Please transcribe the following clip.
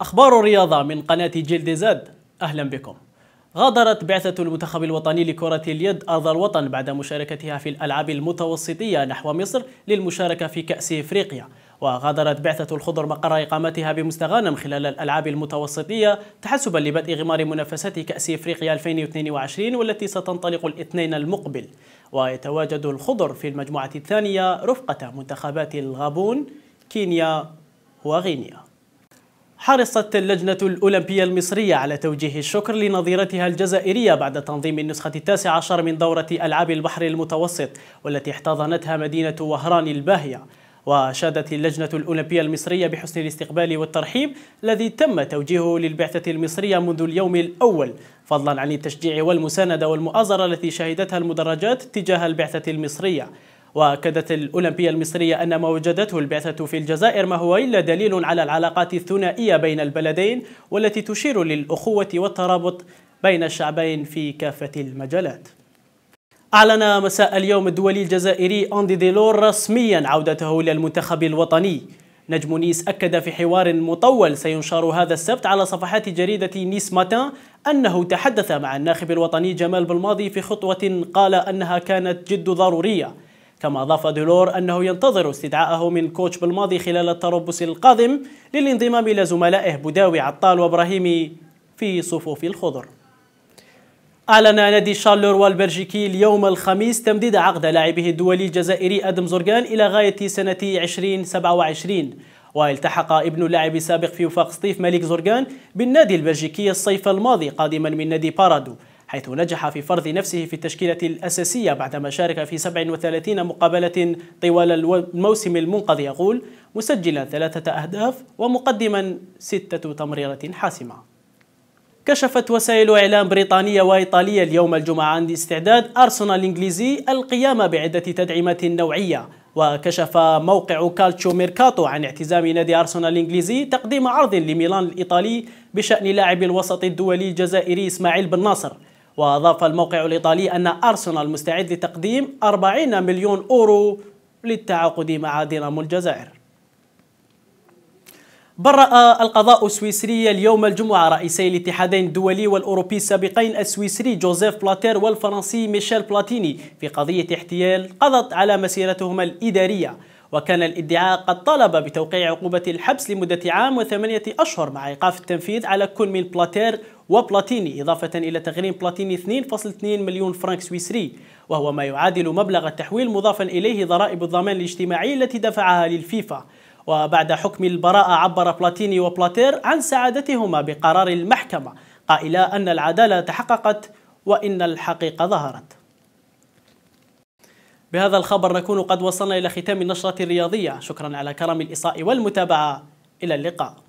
أخبار الرياضة من قناة جيل دي زاد، أهلا بكم. غادرت بعثة المنتخب الوطني لكرة اليد أرض الوطن بعد مشاركتها في الألعاب المتوسطية نحو مصر للمشاركة في كأس إفريقيا. وغادرت بعثة الخضر مقر إقامتها بمستغانم خلال الألعاب المتوسطية تحسبا لبدء غمار منافسات كأس إفريقيا 2022 والتي ستنطلق الاثنين المقبل. ويتواجد الخضر في المجموعة الثانية رفقة منتخبات الغابون، كينيا وغينيا. حرصت اللجنة الأولمبية المصرية على توجيه الشكر لنظيرتها الجزائرية بعد تنظيم النسخة 19 من دورة ألعاب البحر المتوسط والتي احتضنتها مدينة وهران الباهية. وشادت اللجنة الأولمبية المصرية بحسن الاستقبال والترحيب الذي تم توجيهه للبعثة المصرية منذ اليوم الأول، فضلا عن التشجيع والمساندة والمؤازرة التي شهدتها المدرجات تجاه البعثة المصرية. وأكدت الأولمبية المصرية أن ما وجدته البعثة في الجزائر ما هو إلا دليل على العلاقات الثنائية بين البلدين والتي تشير للأخوة والترابط بين الشعبين في كافة المجالات. أعلن مساء اليوم الدولي الجزائري أندي ديلور رسميا عودته للمنتخب الوطني. نجم نيس أكد في حوار مطول سينشر هذا السبت على صفحات جريدة نيس ماتان أنه تحدث مع الناخب الوطني جمال بلماضي في خطوة قال أنها كانت جد ضرورية. كما أضاف ديلور أنه ينتظر استدعاءه من كوتش بلماضي خلال التربص القادم للانضمام إلى زملائه بداوي عطال وإبراهيمي في صفوف الخضر. أعلن نادي شارل رو البلجيكي اليوم الخميس تمديد عقد لاعبه الدولي الجزائري أدم زرقان إلى غاية سنة 2027. والتحق ابن اللاعب السابق في وفاق سطيف مالك زرقان بالنادي البلجيكي الصيف الماضي قادما من نادي بارادو، حيث نجح في فرض نفسه في التشكيلة الأساسية بعدما شارك في 37 مقابلة طوال الموسم المنقضي، يقول مسجلا 3 أهداف ومقدما 6 تمريرات حاسمة. كشفت وسائل إعلام بريطانية وإيطالية اليوم الجمعة عن استعداد أرسنال الإنجليزي القيام بعدة تدعيمات نوعية. وكشف موقع كالتشو ميركاتو عن اعتزام نادي أرسنال الإنجليزي تقديم عرض لميلان الإيطالي بشأن لاعب الوسط الدولي الجزائري اسماعيل بن ناصر. وأضاف الموقع الإيطالي أن أرسنال مستعد لتقديم 40 مليون أورو للتعاقد مع دينامو الجزائر. برأ القضاء السويسري اليوم الجمعة رئيسي الاتحادين الدولي والأوروبي السابقين السويسري جوزيف بلاتر والفرنسي ميشيل بلاتيني في قضية احتيال قضت على مسيرتهما الإدارية. وكان الادعاء قد طلب بتوقيع عقوبة الحبس لمدة 1 عام و8 أشهر مع إيقاف التنفيذ على كل من بلاتر وبلاتيني، إضافة إلى تغريم بلاتيني 2.2 مليون فرنك سويسري وهو ما يعادل مبلغ التحويل مضافا إليه ضرائب الضمان الاجتماعي التي دفعها للفيفا. وبعد حكم البراءة عبر بلاتيني وبلاتير عن سعادتهما بقرار المحكمة قائلا أن العدالة تحققت وإن الحقيقة ظهرت. بهذا الخبر نكون قد وصلنا إلى ختام النشرة الرياضية. شكرا على كرم الإصغاء والمتابعة، إلى اللقاء.